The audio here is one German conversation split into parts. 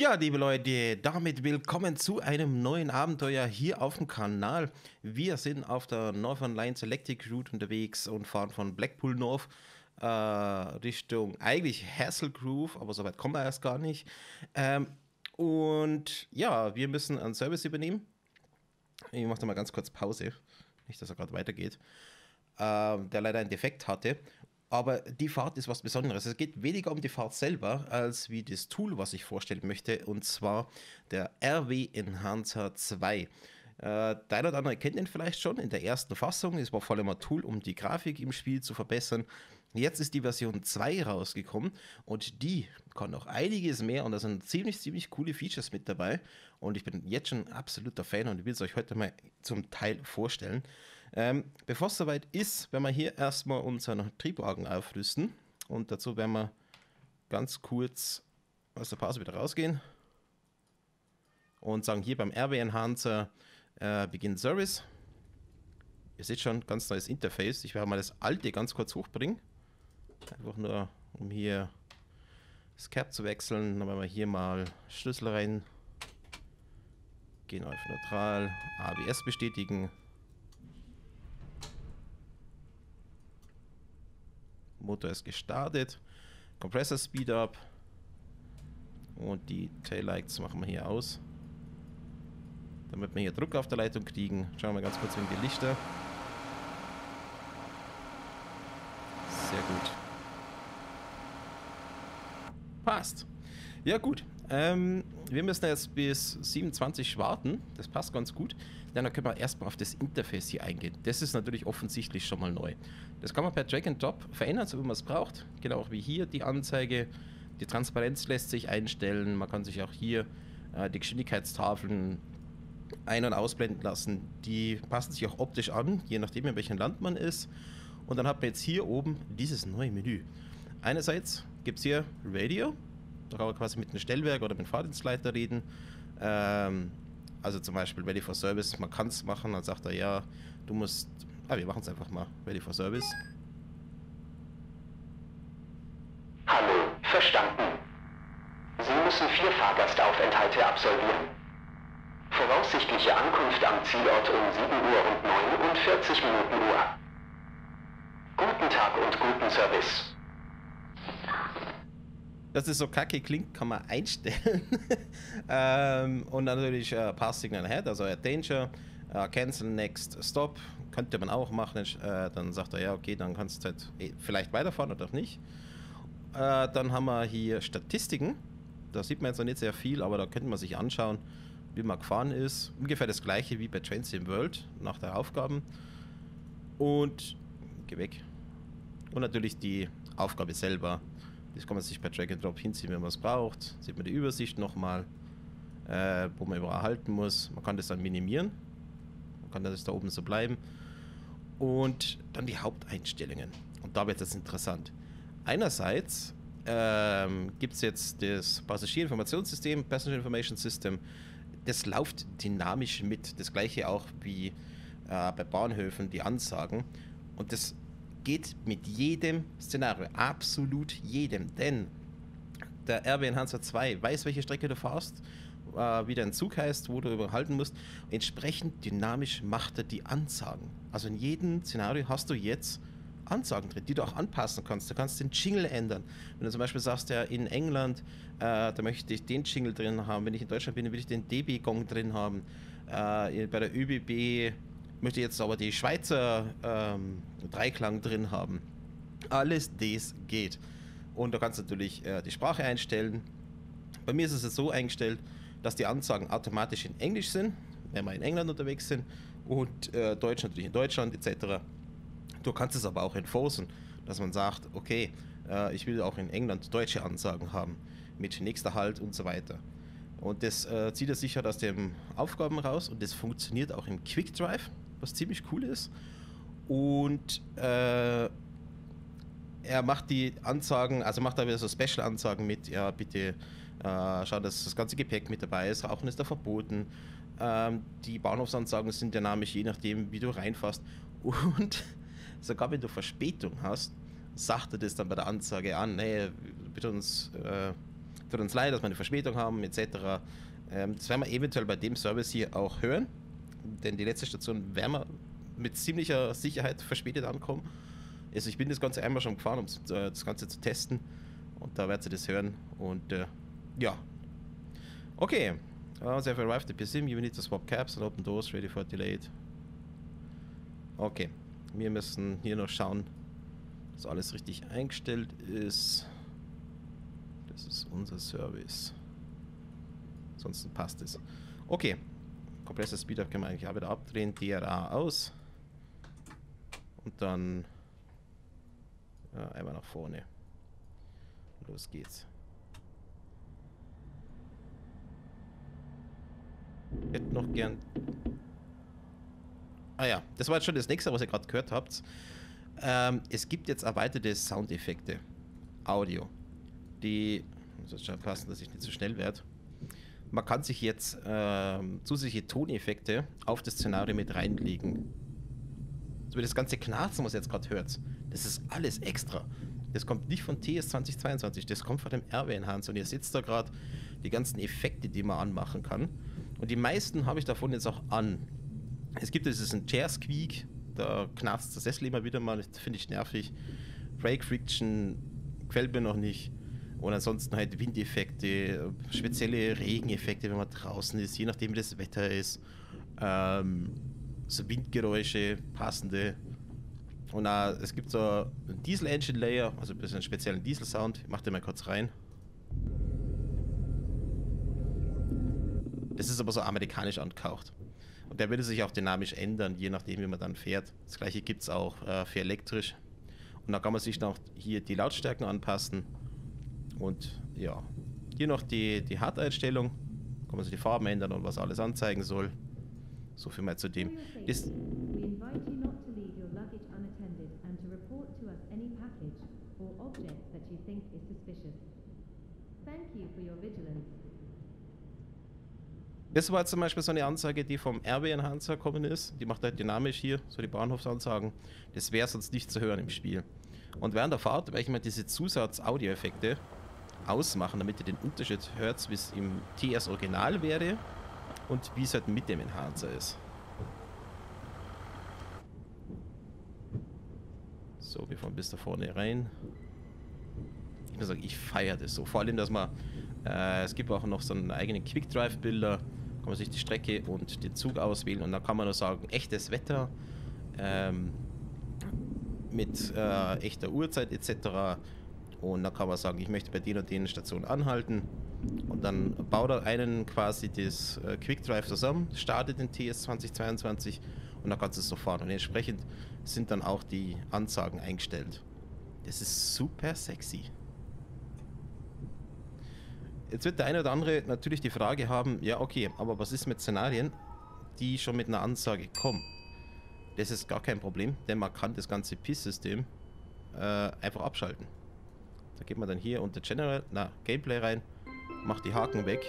Ja, liebe Leute, damit willkommen zu einem neuen Abenteuer hier auf dem Kanal. Wir sind auf der Northern Lines Electric Route unterwegs und fahren von Blackpool North Richtung eigentlich Hasselgrove, aber so weit kommen wir erst gar nicht. Und ja, wir müssen einen Service übernehmen. Ich mache da mal ganz kurz Pause, nicht, dass er gerade weitergeht, der leider einen Defekt hatte. Aber die Fahrt ist was Besonderes. Es geht weniger um die Fahrt selber, als wie das Tool, was ich vorstellen möchte, und zwar der RW Enhancer 2. Der eine oder andere kennt ihn vielleicht schon in der ersten Fassung. Es war vor allem ein Tool, um die Grafik im Spiel zu verbessern. Jetzt ist die Version 2 rausgekommen und die kann noch einiges mehr und da sind ziemlich coole Features mit dabei. Und ich bin jetzt schon ein absoluter Fan und ich will es euch heute mal zum Teil vorstellen. Bevor es soweit ist, werden wir hier erstmal unseren Triebwagen aufrüsten und dazu werden wir ganz kurz aus der Pause wieder rausgehen und sagen, hier beim RW Enhancer Begin Service. Ihr seht schon, ganz neues Interface. Ich werde mal das alte ganz kurz hochbringen, einfach nur um hier das Cap zu wechseln. Dann werden wir hier mal Schlüssel rein, gehen auf neutral, ABS bestätigen, Motor ist gestartet, Compressor Speed Up und die Taillights machen wir hier aus, damit wir hier Druck auf der Leitung kriegen. Schauen wir ganz kurz wegen die Lichter. Sehr gut. Passt. Ja gut, wir müssen jetzt bis 27 warten. Das passt ganz gut. Dann können wir erstmal auf das Interface hier eingehen. Das ist natürlich offensichtlich schon mal neu. Das kann man per Drag and Drop verändern, so wie man es braucht. Genau wie hier die Anzeige. Die Transparenz lässt sich einstellen. Man kann sich auch hier die Geschwindigkeitstafeln ein- und ausblenden lassen. Die passen sich auch optisch an, je nachdem in welchem Land man ist. Und dann hat man jetzt hier oben dieses neue Menü. Einerseits gibt es hier Radio. Da kann man quasi mit einem Stellwerk oder mit einem Fahrdienstleiter reden. Also zum Beispiel Ready for Service. Man kann es machen, dann sagt er, ja, du musst... Ah, wir machen es einfach mal. Ready for Service. Hallo, verstanden. Sie müssen 4 Fahrgastaufenthalte absolvieren. Voraussichtliche Ankunft am Zielort um 7:49 Uhr. Guten Tag und guten Service. Dass es so kacke klingt, kann man einstellen. Und natürlich Pass Signal Ahead, also Danger, Cancel Next Stop, könnte man auch machen. Dann sagt er, ja okay, dann kannst du halt vielleicht weiterfahren oder auch nicht. Dann haben wir hier Statistiken. Da sieht man jetzt noch nicht sehr viel, aber da könnte man sich anschauen, wie man gefahren ist. Ungefähr das gleiche wie bei Train Sim World nach der Aufgaben. Und geh weg. Und natürlich die Aufgabe selber. Das kann man sich bei Drag and Drop hinziehen, wenn man es braucht. Sieht man die Übersicht nochmal, wo man überall halten muss. Man kann das dann minimieren. Man kann das da oben so bleiben. Und dann die Haupteinstellungen. Und da wird es interessant. Einerseits gibt es jetzt das Passagierinformationssystem, Passenger Information System. Das läuft dynamisch mit. Das gleiche auch wie bei Bahnhöfen, die Ansagen. Und das geht mit jedem Szenario, absolut jedem, denn der RW Enhancer 2 weiß, welche Strecke du fahrst, wie dein Zug heißt, wo du überhalten musst. Entsprechend dynamisch macht er die Ansagen. Also in jedem Szenario hast du jetzt Ansagen drin, die du auch anpassen kannst. Du kannst den Jingle ändern. Wenn du zum Beispiel sagst, ja, in England, da möchte ich den Jingle drin haben. Wenn ich in Deutschland bin, will ich den DB Gong drin haben. Bei der ÖBB möchte ich jetzt aber die Schweizer Dreiklang drin haben. Alles das geht. Und da kannst du natürlich die Sprache einstellen. Bei mir ist es jetzt so eingestellt, dass die Ansagen automatisch in Englisch sind, wenn wir in England unterwegs sind, und Deutsch natürlich in Deutschland etc. Du kannst es aber auch enforcen, dass man sagt, okay, ich will auch in England deutsche Ansagen haben, mit nächster Halt und so weiter. Und das zieht er sicher aus den Aufgaben raus und das funktioniert auch im Quick Drive, was ziemlich cool ist. Und er macht die Ansagen, also macht da wieder so Special-Ansagen mit, ja bitte schau, dass das ganze Gepäck mit dabei ist, Rauchen ist da verboten. Die Bahnhofsansagen sind dynamisch, je nachdem wie du reinfährst. Und sogar wenn du Verspätung hast, sagt er das dann bei der Ansage an, hey, bitte uns tut uns leid, dass wir eine Verspätung haben, etc. Das werden wir eventuell bei dem Service hier auch hören, denn die letzte Station werden wir mit ziemlicher Sicherheit verspätet ankommen. Also ich bin das Ganze einmal schon gefahren, um das Ganze zu testen, und da werdet ihr das hören. Und ja, okay. So I've arrived at PSIM, you need to swap caps and open doors, ready for delayed. Okay, wir müssen hier noch schauen, dass alles richtig eingestellt ist. Das ist unser Service. Ansonsten passt es. Okay, Kompressor Speedup können wir eigentlich auch wieder abdrehen. DRA aus. Und dann einmal nach vorne. Los geht's. Hätte noch gern... Ah ja, das war jetzt schon das nächste, was ihr gerade gehört habt. Es gibt jetzt erweiterte Soundeffekte. Audio. Die... Ich muss schon passen, dass ich nicht so schnell werde. Man kann sich jetzt zusätzliche Toneffekte auf das Szenario mit reinlegen. So wie das ganze Knarzen, was ihr jetzt gerade hört. Das ist alles extra. Das kommt nicht von TS 2022, das kommt von dem RW Enhancer. Und ihr seht da gerade die ganzen Effekte, die man anmachen kann. Und die meisten habe ich davon jetzt auch an. Es gibt jetzt diesen Chair Squeak, da knarzt das Sessel immer wieder mal, das finde ich nervig. Brake Friction gefällt mir noch nicht. Und ansonsten halt Windeffekte, spezielle Regeneffekte, wenn man draußen ist, je nachdem wie das Wetter ist. So Windgeräusche, passende. Und es gibt so einen Diesel Engine Layer, also ein bisschen speziellen Diesel Sound. Ich mache den mal kurz rein. Das ist aber so amerikanisch angehaucht. Und der würde sich auch dynamisch ändern, je nachdem wie man dann fährt. Das gleiche gibt es auch für elektrisch. Und da kann man sich noch hier die Lautstärken anpassen. Und ja, hier noch die HART-Einstellung. Kann man sich die Farben ändern und was alles anzeigen soll. So viel mal zu dem. Das Das war zum Beispiel so eine Ansage, die vom RW Enhancer gekommen ist. Die macht halt dynamisch hier, so die Bahnhofsansagen. Das wäre sonst nicht zu hören im Spiel. Und während der Fahrt werde ich mal diese Zusatz-Audio-Effekte ausmachen, damit ihr den Unterschied hört, wie es im TS Original wäre und wie es halt mit dem Enhancer ist. So, wir fahren bis da vorne rein. Ich muss sagen, ich feiere das so. Vor allem, dass man... es gibt auch noch so einen eigenen Quick Drive Bilder. Kann man sich die Strecke und den Zug auswählen und dann kann man nur sagen, echtes Wetter mit echter Uhrzeit etc. Und dann kann man sagen, ich möchte bei den und den Stationen anhalten. Und dann baut er einen quasi das Quick Drive zusammen, startet den TS 2022 und dann kannst du es so fahren. Und entsprechend sind dann auch die Ansagen eingestellt. Das ist super sexy. Jetzt wird der eine oder andere natürlich die Frage haben, ja okay, aber was ist mit Szenarien, die schon mit einer Ansage kommen? Das ist gar kein Problem, denn man kann das ganze PIS-System einfach abschalten. Da geht man dann hier unter General, Gameplay rein, macht die Haken weg.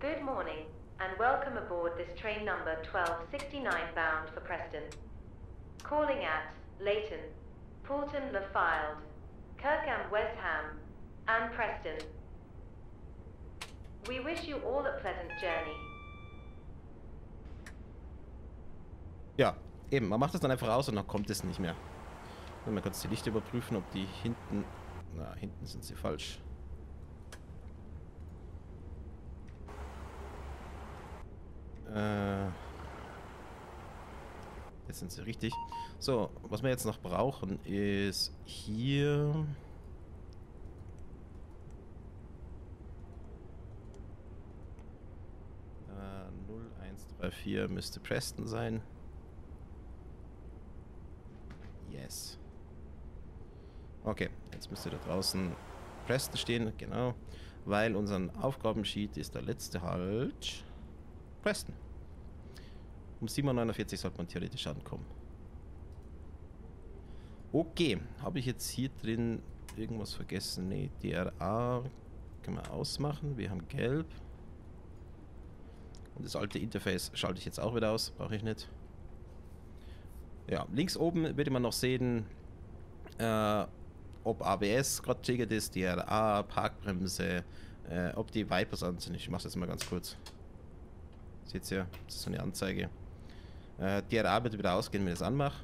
Good morning and welcome aboard this train number 1269 bound for Preston. Calling at Leighton, Poulton Le Fylde, Kirkham West Ham and Preston. We wish you all a pleasant journey. Ja, eben, man macht das dann einfach aus und dann kommt es nicht mehr. Mal kurz die Lichter überprüfen, ob die hinten... Na, hinten sind sie falsch. Jetzt sind sie richtig. So, was wir jetzt noch brauchen ist hier... Bei 4 müsste Preston sein. Yes. Okay, jetzt müsste da draußen Preston stehen, genau. Weil unseren Aufgabensheet ist der letzte Halt Preston. Um 7.49 sollte man theoretisch ankommen. Okay, habe ich jetzt hier drin irgendwas vergessen? Ne, DRA können wir ausmachen. Wir haben gelb. Und das alte Interface schalte ich jetzt auch wieder aus, brauche ich nicht. Ja, links oben wird man noch sehen, ob ABS gerade ticket ist, DRA, Parkbremse, ob die Vipers an sind. Ich mache das mal ganz kurz. Seht ihr, das ist so eine Anzeige. DRA bitte wieder ausgehen, wenn ich das anmache.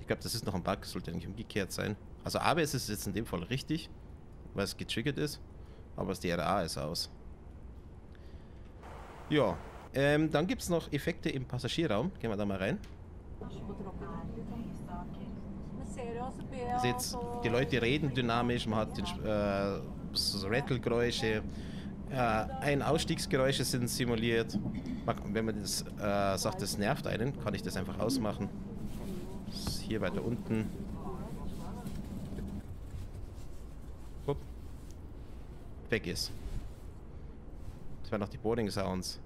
Ich glaube, das ist noch ein Bug, sollte eigentlich umgekehrt sein. Also ABS ist jetzt in dem Fall richtig, weil es getriggert ist, aber das DRA ist aus. Ja, dann gibt es noch Effekte im Passagierraum. Gehen wir da mal rein. Ihr seht, die Leute reden dynamisch, man hat so Rattle-Geräusche, Ein-Ausstiegsgeräusche sind simuliert. Wenn man das sagt, das nervt einen, kann ich das einfach ausmachen. Das ist hier weiter unten. Upp. Weg ist. Das waren noch die Boarding Sounds.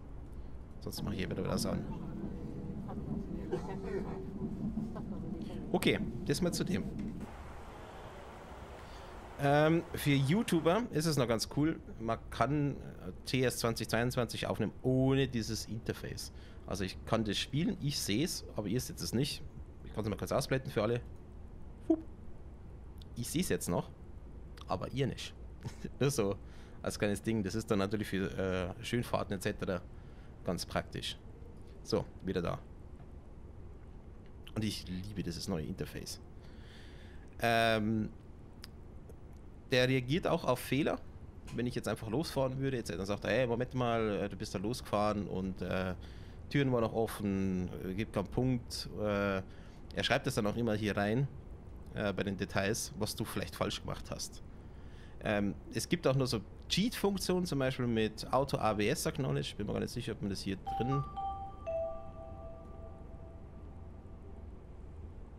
Sonst mache ich hier wieder was an. Okay, das mal zu dem. Für YouTuber ist es noch ganz cool, man kann TS 2022 aufnehmen ohne dieses Interface. Also ich kann das spielen, ich sehe es, aber ihr seht es nicht. Ich kann es mal kurz ausblenden für alle. Ich sehe es jetzt noch, aber ihr nicht. Nur so als kleines Ding, das ist dann natürlich für Schönfahrten etc. ganz praktisch. So, wieder da. Und ich liebe dieses neue Interface. Der reagiert auch auf Fehler. Wenn ich jetzt einfach losfahren würde, jetzt dann sagt er, hey, Moment mal, du bist da losgefahren und Türen waren noch offen, gibt keinen Punkt. Er schreibt das dann auch immer hier rein, bei den Details, was du vielleicht falsch gemacht hast. Es gibt auch noch so Cheat-Funktionen, zum Beispiel mit Auto-ABS-Acknowledge. Ich bin mir gar nicht sicher, ob man das hier drin...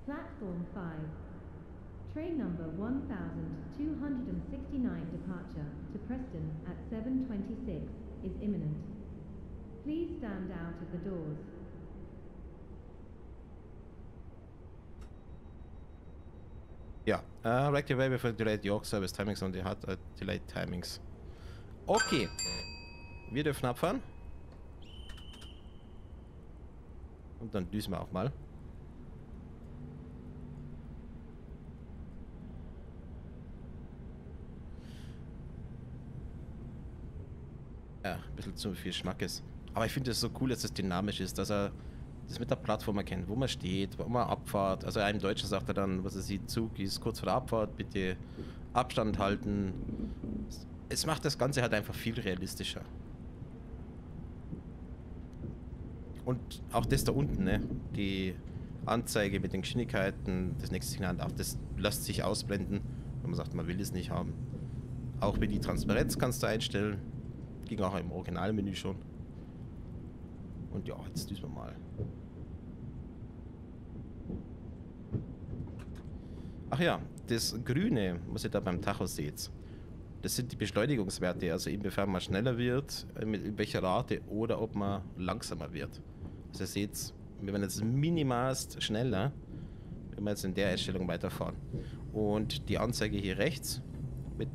Platform 5. Train number 1269 departure to Preston at 7:26 is imminent. Please stand out of the doors. Ja, wreck your way before delayed York Service Timings und die hat delayed Timings. Okay, wir dürfen abfahren. Und dann düsen wir auch mal. Ja, ein bisschen zu viel Schmackes. Aber ich finde es so cool, dass es dynamisch ist, dass er das mit der Plattform erkennt, wo man steht, wo man abfahrt. Also einem Deutschen sagt er dann, was er sieht, Zug ist kurz vor der Abfahrt, bitte Abstand halten. Es macht das Ganze halt einfach viel realistischer. Und auch das da unten, ne? Die Anzeige mit den Geschwindigkeiten, das nächste Signal, auch das lässt sich ausblenden, wenn man sagt, man will es nicht haben. Auch wie die Transparenz kannst du einstellen. Ging auch im Originalmenü schon. Und ja, jetzt düsen wir mal. Ach ja, das Grüne, was ihr da beim Tacho seht, das sind die Beschleunigungswerte, also inwiefern man schneller wird, mit welcher Rate oder ob man langsamer wird. Also ihr seht, wir werden jetzt minimalst schneller, wenn wir jetzt in der Einstellung weiterfahren. Und die Anzeige hier rechts mit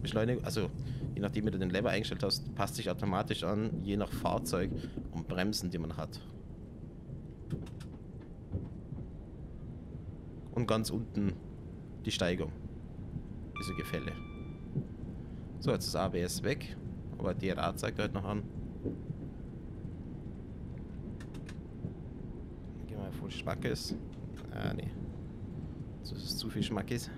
Beschleunigung, also je nachdem wie du den Lever eingestellt hast, passt sich automatisch an, je nach Fahrzeug und Bremsen, die man hat. Und ganz unten die Steigung. Diese Gefälle. So, jetzt ist ABS weg, aber DRA zeigt er halt noch an. Gehen wir mal voll Schmackes. Ah, nee. Das ist zu viel Schmackes.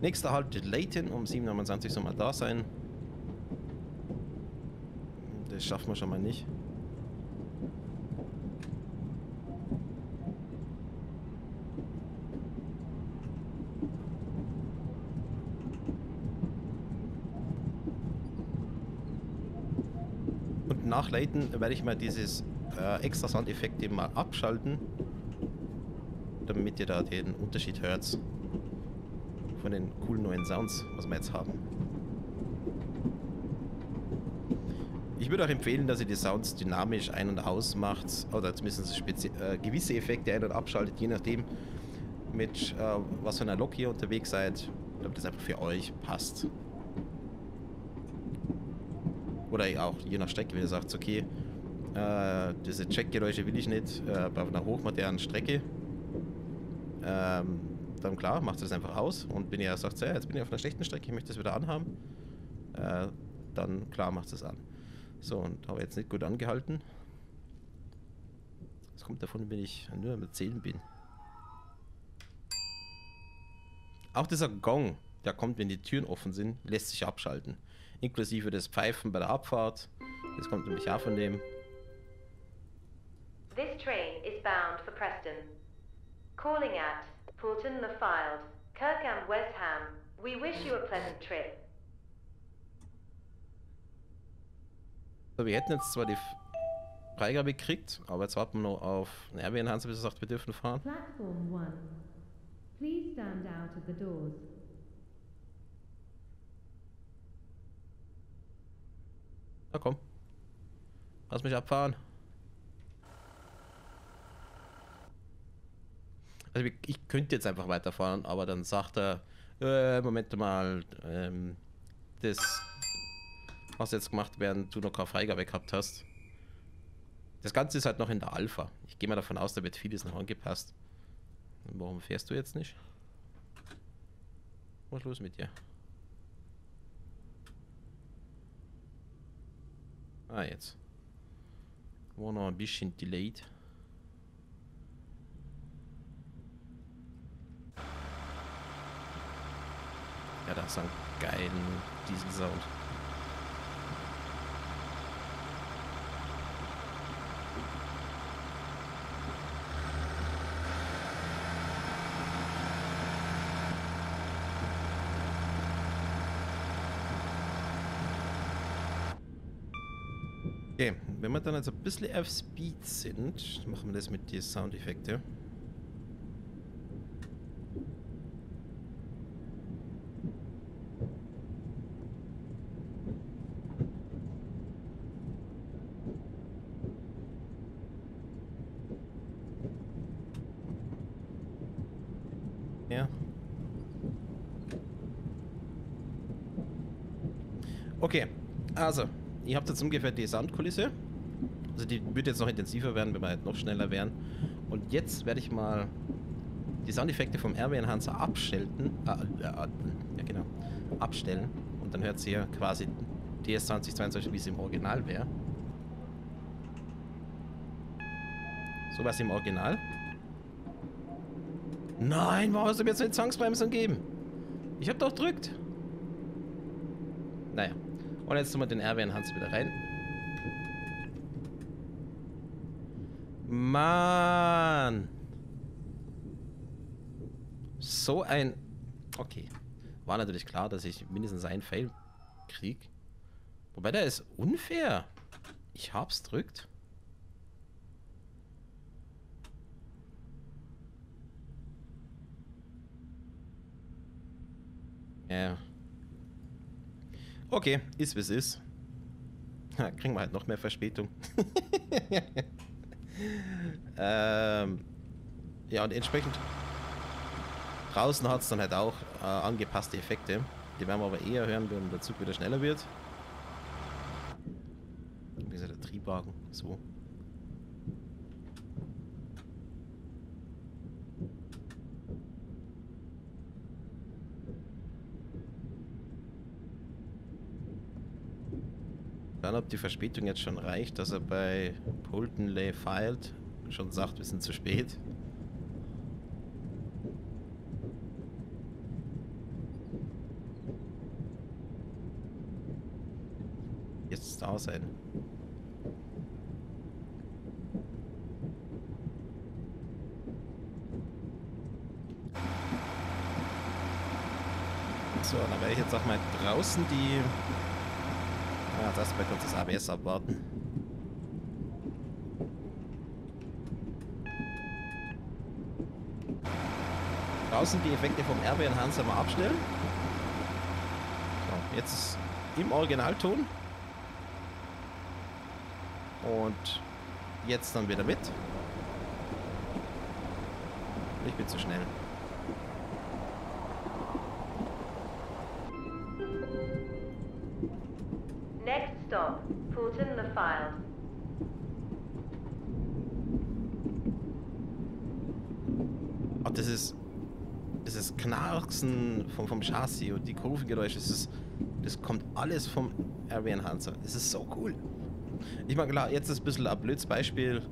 Nächster Halt Leighton, um 7:29 soll man da sein. Das schaffen wir schon mal nicht. Und nach Leighton werde ich mal dieses extra Soundeffekt eben mal abschalten, damit ihr da den Unterschied hört von den coolen neuen Sounds, was wir jetzt haben. Ich würde auch empfehlen, dass ihr die Sounds dynamisch ein- und ausmacht, oder zumindest gewisse Effekte ein- und abschaltet, je nachdem, mit was für einer Lok ihr unterwegs seid, damit das einfach für euch passt. Oder auch je nach Strecke, wenn ihr sagt, okay, diese Checkgeräusche will ich nicht bei einer hochmodernen Strecke, dann klar, macht es einfach aus. Und wenn ihr sagt, ja, jetzt bin ich auf einer schlechten Strecke, ich möchte das wieder anhaben, dann klar, macht es an. So, und habe jetzt nicht gut angehalten. Das kommt davon, wenn ich nur am Erzählen bin. Auch dieser Gong, der kommt, wenn die Türen offen sind, lässt sich abschalten. Inklusive des Pfeifen bei der Abfahrt. Das kommt nämlich auch von dem. This train is bound for Preston. Calling at Poulton Le Field, Kirkham, West Ham. We wish you a pleasant trip. So, wir hätten jetzt zwar die Freigabe gekriegt, aber jetzt warten wir noch auf einen RW Enhancer, bis er sagt, wir dürfen fahren. Platform 1. Please stand out of the doors. Na komm. Lass mich abfahren. Also ich könnte jetzt einfach weiterfahren, aber dann sagt er, Moment mal, das, was jetzt gemacht werden, du noch keine Freigabe gehabt hast. Das Ganze ist halt noch in der Alpha. Ich gehe mal davon aus, da wird vieles noch angepasst. Warum fährst du jetzt nicht? Was ist los mit dir? Ah, jetzt. War noch ein bisschen delayed. Ja, da ist ein geilen Diesel-Sound. Okay, wenn wir dann jetzt ein bisschen auf Speed sind, machen wir das mit den Soundeffekten. Ja. Okay, also. Ihr habt jetzt ungefähr die Soundkulisse, also die wird jetzt noch intensiver werden, wenn wir halt noch schneller wären. Und jetzt werde ich mal die Soundeffekte vom RW Enhancer abstellen und dann hört sie ja quasi TS 2022, wie sie im Original wäre. So war sie im Original. Nein, warum hast du mir jetzt eine Zwangsbremsung gegeben? Ich habe doch gedrückt. Naja. Und jetzt tun wir den RW Enhancer wieder rein. Mann! So ein... Okay. War natürlich klar, dass ich mindestens einen Fail krieg. Wobei, der ist unfair. Ich hab's drückt. Ja. Okay, ist wie es ist. Ja, kriegen wir halt noch mehr Verspätung. Ja, und entsprechend draußen hat es dann halt auch angepasste Effekte. Die werden wir aber eher hören, wenn der Zug wieder schneller wird. Wie ist der Triebwagen? So. Dann, ob die Verspätung jetzt schon reicht, dass er bei Poulton Le Field schon sagt, wir sind zu spät. Jetzt ist es da sein. So, dann werde ich jetzt auch mal draußen die... Ja, das erstmal kurz das ABS abwarten. Draußen die Effekte vom RW Enhancer mal abstellen. So, jetzt im Originalton. Und jetzt dann wieder mit. Ich bin zu schnell. Next stop, report in the file. Auch dieses Knarksen vom Chassis und die Kurvengeräusche, das kommt alles vom RW Enhancer. Das ist so cool. Ich meine, klar, jetzt ist ein bisschen ein blödes Beispiel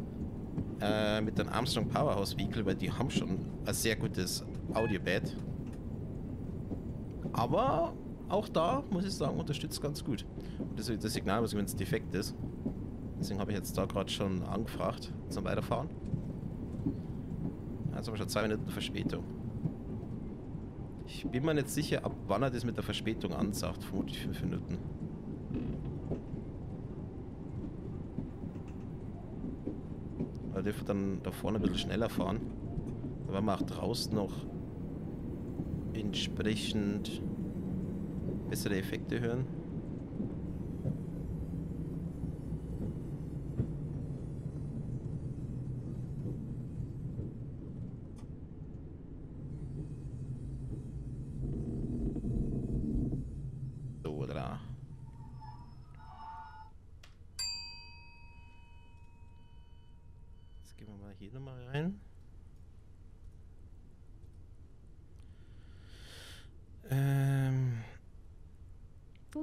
mit dem Armstrong Powerhouse Vehicle, weil die haben schon ein sehr gutes Audio-Bad. Aber auch da, muss ich sagen, unterstützt ganz gut. Und das ist das Signal, was übrigens defekt ist. Deswegen habe ich jetzt da gerade schon angefragt zum Weiterfahren. Jetzt haben wir schon 2 Minuten Verspätung. Ich bin mir nicht sicher, ab wann er das mit der Verspätung ansagt. Vermutlich 5 Minuten. Da dürfen wir dann da vorne ein bisschen schneller fahren. Da werden wir auch draußen noch entsprechend bessere Effekte hören.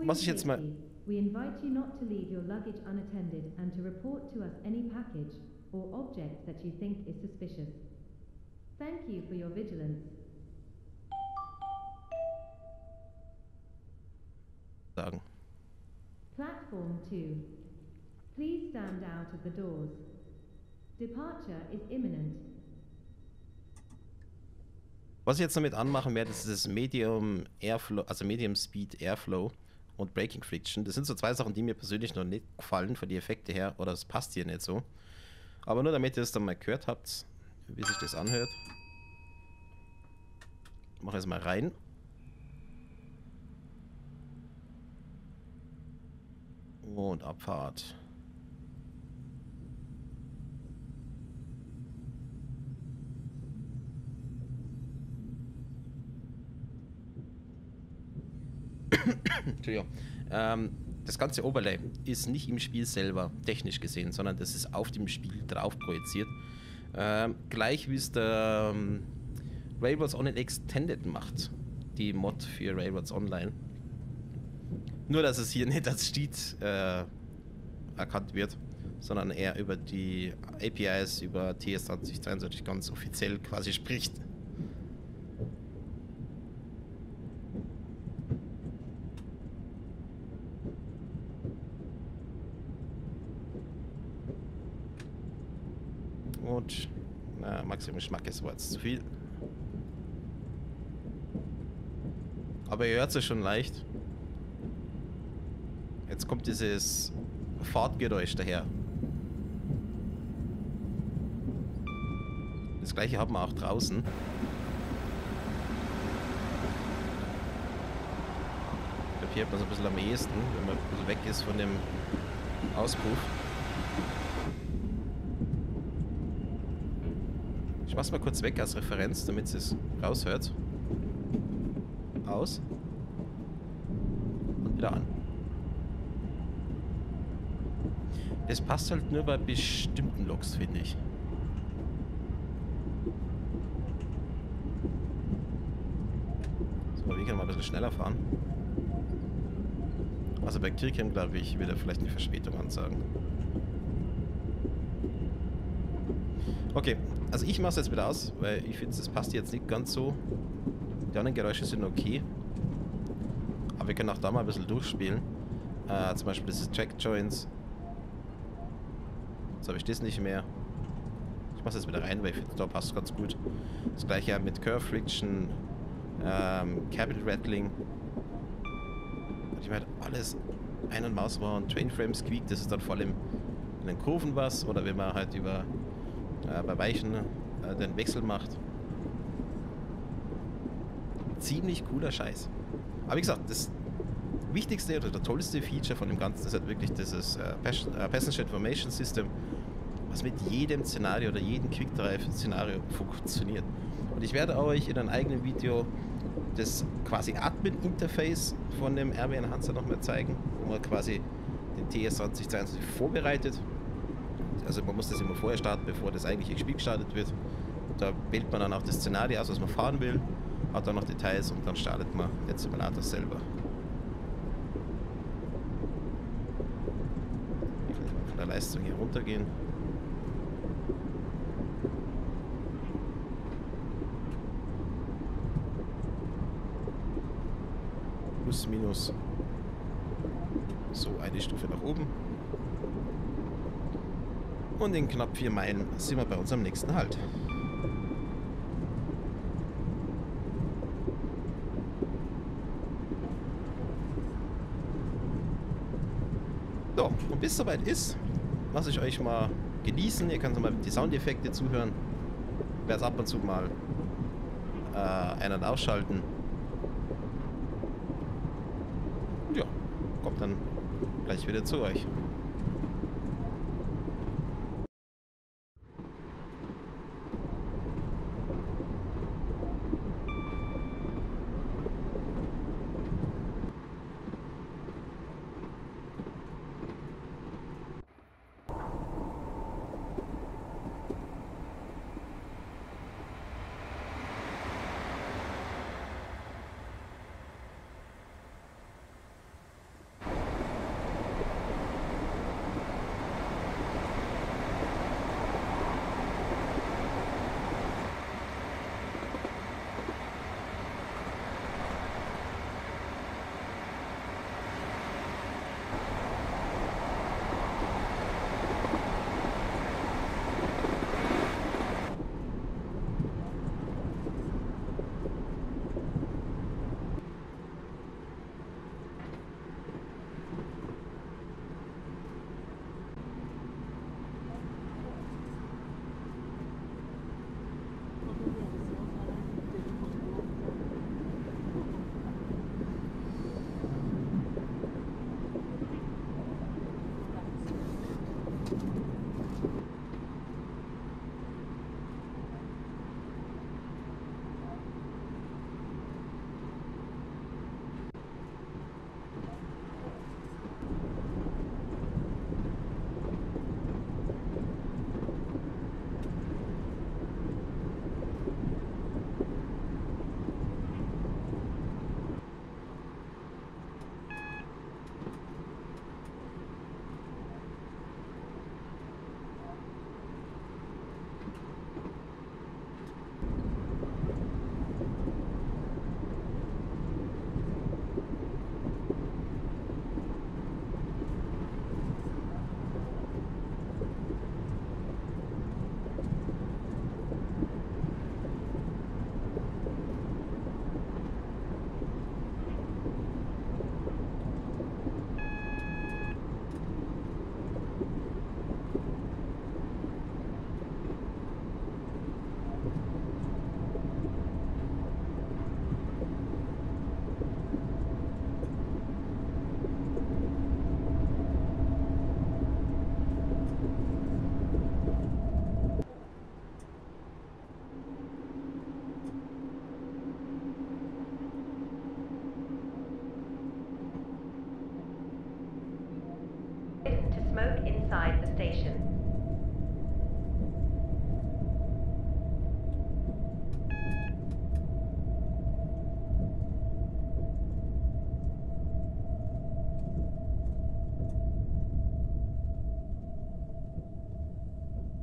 Was ich jetzt mal... We invite you not to leave your luggage unattended and to report to us any package or object that you think is suspicious. Thank you for your vigilance. Sagen. Platform 2. Please stand out of the doors. Departure is imminent. Was ich jetzt damit anmachen werde, ist das Medium Airflow, also Medium Speed Airflow und Braking Friction. Das sind so 2 Sachen, die mir persönlich noch nicht gefallen, von den Effekten her, oder es passt hier nicht so. Aber nur damit ihr es dann mal gehört habt, wie sich das anhört. Machen wir es mal rein. Und Abfahrt. Entschuldigung. Das ganze Overlay ist nicht im Spiel selber technisch gesehen, sondern das ist auf dem Spiel drauf projiziert. Gleich wie es der Railroads Online Extended macht, die Mod für Railroads Online. Nur, dass es hier nicht als Cheat erkannt wird, sondern eher über die APIs, über TS 2022 ganz offiziell quasi spricht. Und na, Maximum Geschmack ist wohl jetzt zu viel. Aber ihr hört es schon leicht. Jetzt kommt dieses Fahrtgeräusch daher. Das gleiche haben wir auch draußen. Ich glaube, hier hat man es ein bisschen am ehesten, wenn man ein bisschen weg ist von dem Auspuff. Ich mach's mal kurz weg als Referenz, damit sie es raushört. Aus. Und wieder an. Das passt halt nur bei bestimmten Loks, finde ich. So, wir können mal ein bisschen schneller fahren. Also bei Kirchheim, glaube ich, wird er vielleicht eine Verspätung ansagen. Okay. Also ich mache es jetzt wieder aus, weil ich finde, das passt jetzt nicht ganz so. Die anderen Geräusche sind okay. Aber wir können auch da mal ein bisschen durchspielen. Zum Beispiel dieses Track-Joins. Jetzt habe ich das nicht mehr. Ich mache es jetzt wieder rein, weil ich finde, da passt es ganz gut. Das gleiche mit Curve Friction, Cabin Rattling. Ich meine, alles ein- und Maus war und Train Frame Squeak. Das ist dann vor allem in den Kurven was. Oder wenn man halt über... bei Weichen den Wechsel macht. Ziemlich cooler Scheiß. Aber wie gesagt, das wichtigste oder das tollste Feature von dem Ganzen ist halt wirklich dieses Passenger Information System, was mit jedem Szenario oder jedem Quick Drive Szenario funktioniert. Und ich werde euch in einem eigenen Video das quasi Admin Interface von dem RW Enhancer nochmal zeigen, wo man quasi den TS 2022 vorbereitet. Also man muss das immer vorher starten, bevor das eigentliche Spiel gestartet wird. Und da wählt man dann auch das Szenario aus, was man fahren will, hat dann noch Details und dann startet man den Simulator selber. Ich will mal von der Leistung hier runtergehen. Plus, minus. So, eine Stufe nach oben. Und in knapp 4 Meilen sind wir bei unserem nächsten Halt. So, und bis soweit ist, lasse ich euch mal genießen. Ihr könnt mal die Soundeffekte zuhören. Ich werde es ab und zu mal ein- und ausschalten. Und ja, kommt dann gleich wieder zu euch.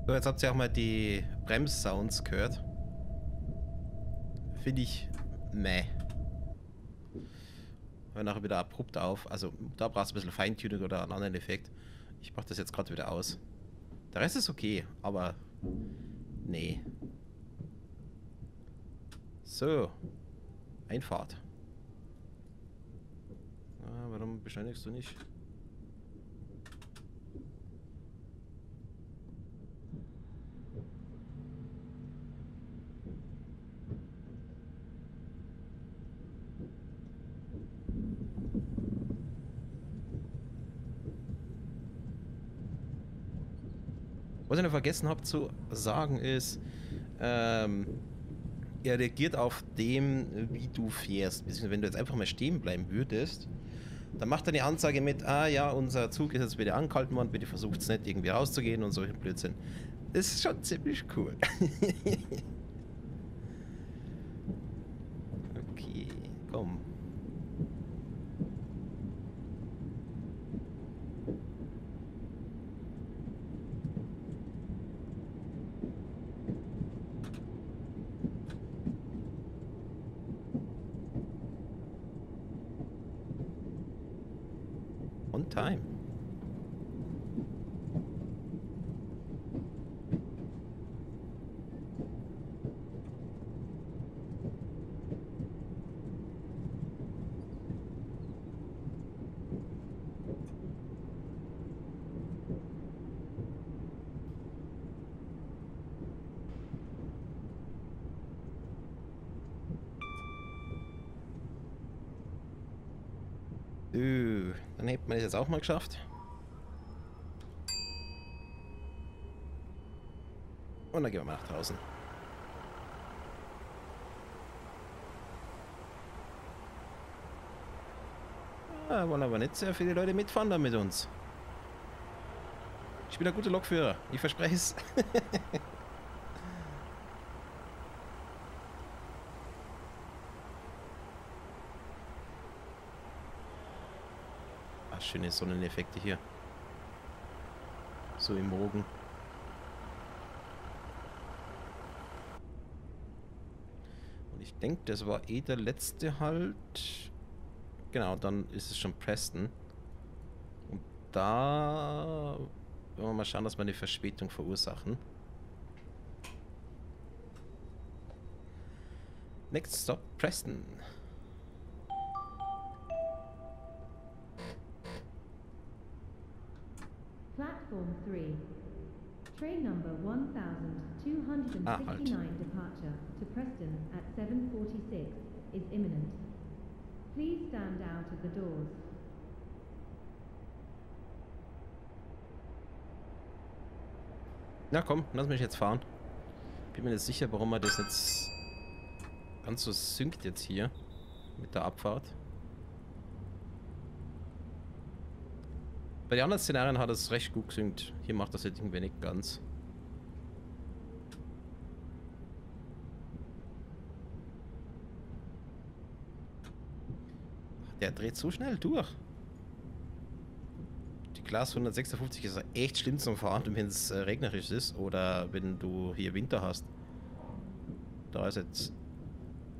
So, jetzt habt ihr auch mal die Bremssounds gehört. Finde ich meh. Hör nachher wieder abrupt auf. Also da brauchst du ein bisschen Feintuning oder einen anderen Effekt. Ich mach das jetzt gerade wieder aus. Der Rest ist okay, aber nee. So. Einfahrt. Ah, warum beschleunigst du nicht? Was ich noch vergessen habe zu sagen ist, er reagiert auf dem, wie du fährst. Wenn du jetzt einfach mal stehen bleiben würdest Dann macht er eine Ansage mit, ah ja, unser Zug ist jetzt wieder angehalten worden, bitte versucht es nicht irgendwie rauszugehen und solchen Blödsinn. Das ist schon ziemlich cool. Okay, komm. Time. Dann hätte man das jetzt auch mal geschafft. Und dann gehen wir mal nach draußen. Da wollen aber nicht sehr viele Leute mitfahren dann mit uns. Ich bin ein guter Lokführer, ich verspreche es. Schöne Sonneneffekte hier. So im Bogen. Und ich denke, das war eh der letzte halt. Genau, dann ist es schon Preston. Und da wollen wir mal schauen, dass wir eine Verspätung verursachen. Next stop, Preston. Platform 3. Train number 1269 departure to Preston at 7:46 is imminent. Please stand out at the doors. Na komm, lass mich jetzt fahren. Bin mir nicht sicher, warum er das jetzt ganz so synkt jetzt hier mit der Abfahrt. Bei den anderen Szenarien hat es recht gut gesynkt. Hier macht das jetzt irgendwie nicht ganz. Der dreht so schnell durch. Die Class 156 ist echt schlimm zum Fahren, wenn es regnerisch ist oder wenn du hier Winter hast. Da ist jetzt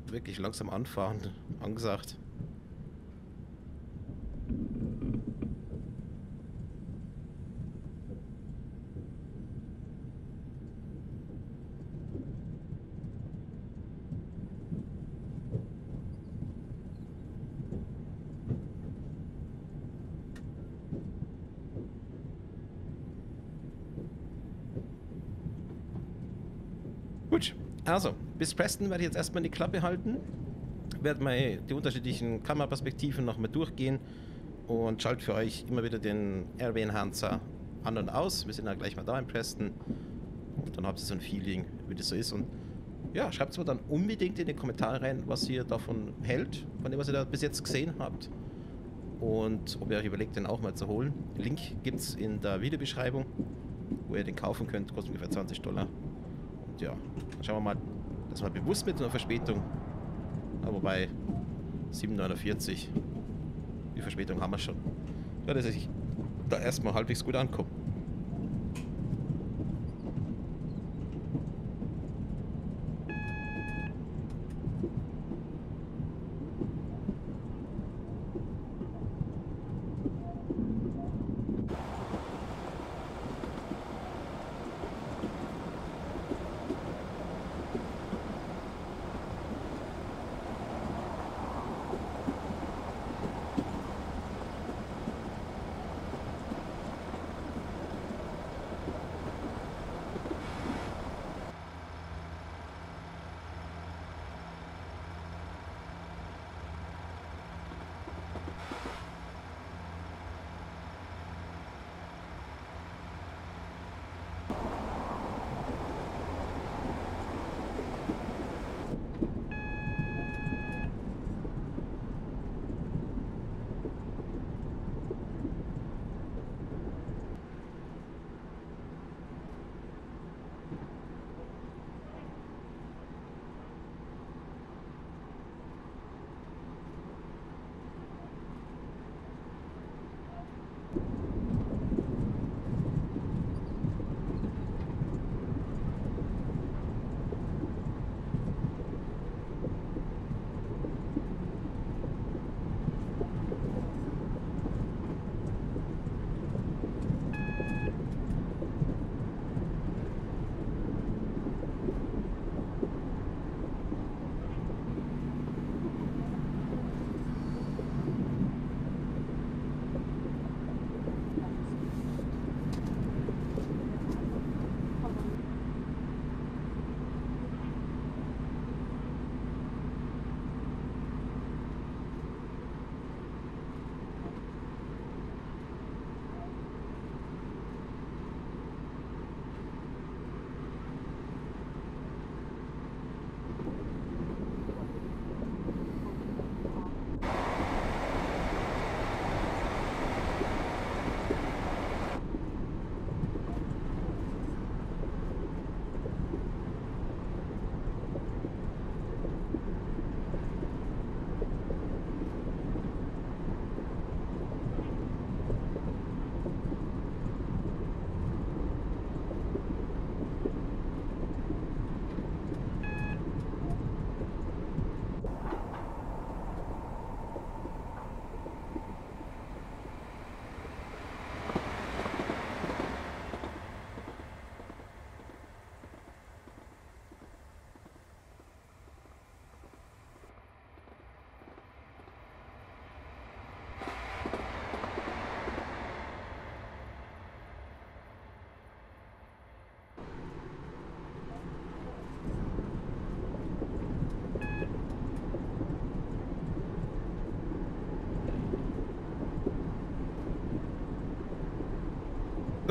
wirklich langsam anfahren angesagt. Also, bis Preston werde ich jetzt erstmal die Klappe halten, werde mal die unterschiedlichen Kameraperspektiven nochmal durchgehen und schalte für euch immer wieder den RW Enhancer an und aus. Wir sind dann gleich mal da in Preston und dann habt ihr so ein Feeling, wie das so ist. Und ja, schreibt es mir dann unbedingt in die Kommentare rein, was ihr davon hält, von dem, was ihr da bis jetzt gesehen habt und ob ihr euch überlegt, den auch mal zu holen. Den Link gibt es in der Videobeschreibung, wo ihr den kaufen könnt, kostet ungefähr $20. Ja, dann schauen wir mal, dass wir bewusst mit einer Verspätung, aber bei 7:49, die Verspätung haben wir schon. Ja, dass ich da erstmal halbwegs gut ankomme.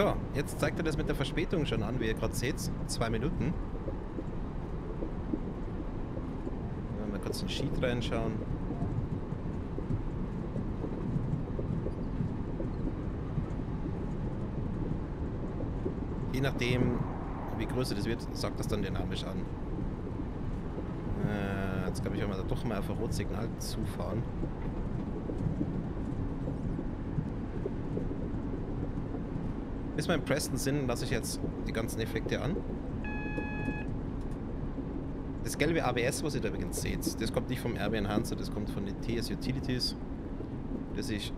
So, jetzt zeigt er das mit der Verspätung schon an, wie ihr gerade seht. 2 Minuten. Mal kurz in den Sheet reinschauen. Je nachdem, wie größer das wird, sagt das dann dynamisch an. Jetzt glaube ich, wenn wir da doch mal auf ein Rotsignal zufahren. Bis wir in Preston sind, lasse ich jetzt die ganzen Effekte an. Das gelbe ABS, was ihr da übrigens seht, das kommt nicht vom RW Enhancer, das kommt von den TS Utilities, das ich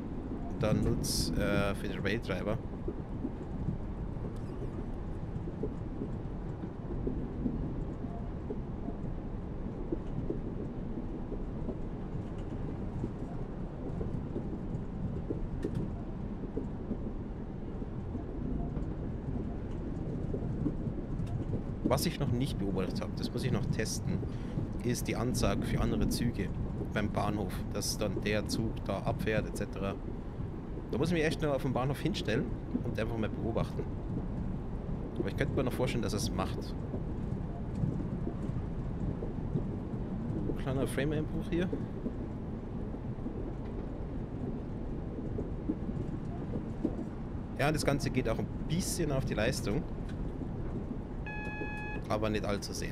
dann nutze für den Rail Driver. Was ich noch nicht beobachtet habe, das muss ich noch testen, ist die Ansage für andere Züge beim Bahnhof, dass dann der Zug da abfährt etc. Da muss ich mich echt nur auf den Bahnhof hinstellen und einfach mal beobachten. Aber ich könnte mir noch vorstellen, dass es macht. Kleiner Frame-Einbruch hier. Ja, das Ganze geht auch ein bisschen auf die Leistung. Aber nicht allzu sehr.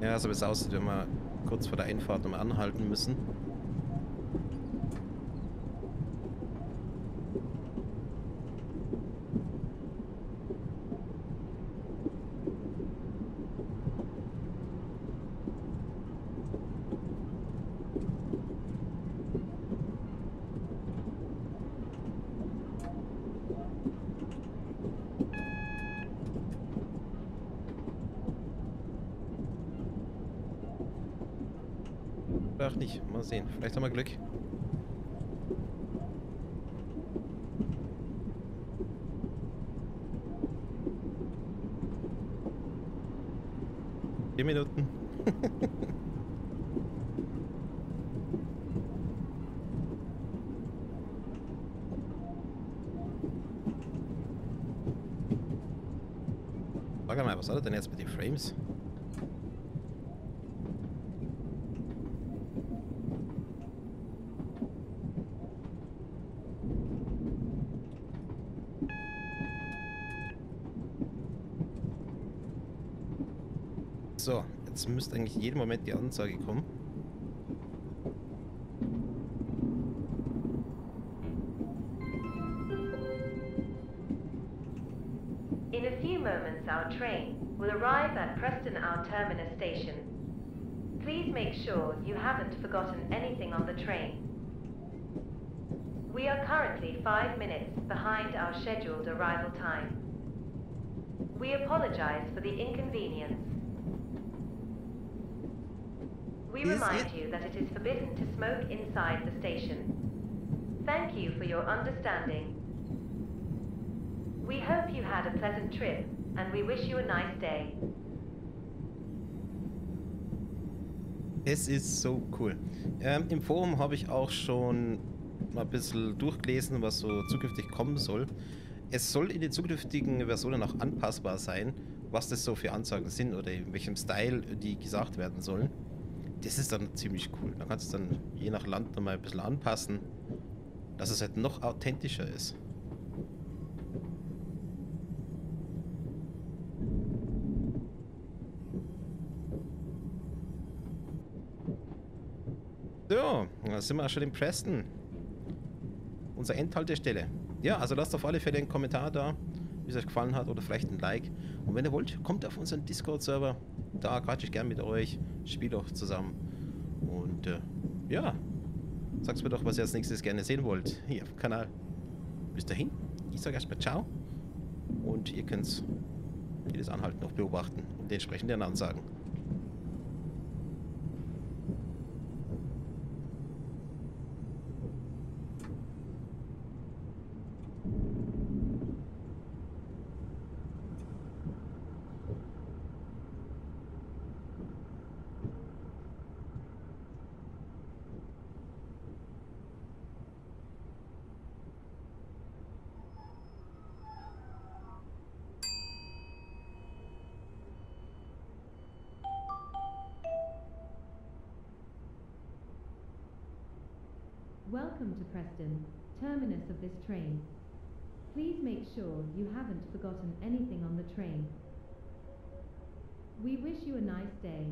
Ja, so wie es aussieht, wenn wir kurz vor der Einfahrt nochmal anhalten müssen. Ach nicht, mal sehen. Vielleicht haben wir Glück. Vier Minuten. Frag mal, was hat er denn jetzt mit den Frames? So, jetzt müsste eigentlich jeden Moment die Ansage kommen. In a few moments our train will arrive at Preston Our Terminus Station. Please make sure you haven't forgotten anything on the train. We are currently 5 minutes behind our scheduled arrival time. We apologize for the inconvenience. We remind you that it is forbidden to smoke inside the station. Thank you for your understanding. We hope you had a pleasant trip, and we wish you a nice day. Es ist so cool. Im Forum habe ich auch schon mal ein bisschen durchgelesen, was so zukünftig kommen soll. Es soll in den zukünftigen Versionen auch anpassbar sein, was das so für Ansagen sind oder in welchem Style die gesagt werden sollen. Das ist dann ziemlich cool. Da kannst du dann je nach Land nochmal ein bisschen anpassen, dass es halt noch authentischer ist. So, da sind wir auch schon in Preston. Unsere Endhaltestelle. Ja, also lasst auf alle Fälle einen Kommentar da, wie es euch gefallen hat, oder vielleicht ein Like. Und wenn ihr wollt, kommt auf unseren Discord-Server. Da quatsche ich gern mit euch, spiele auch zusammen und ja, sag's mir doch, was ihr als nächstes gerne sehen wollt hier auf dem Kanal. Bis dahin, ich sage erstmal ciao und ihr könnt jedes Anhalten auch beobachten und die entsprechenden Ansagen. Welcome to Preston, terminus of this train. Please make sure you haven't forgotten anything on the train. We wish you a nice day.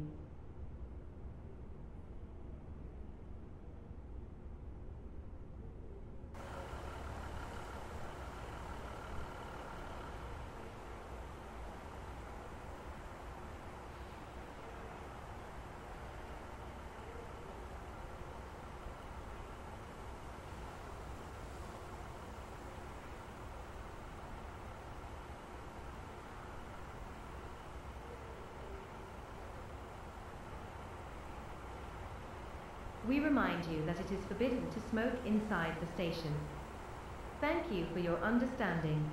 We remind you that it is forbidden to smoke inside the station. Thank you for your understanding.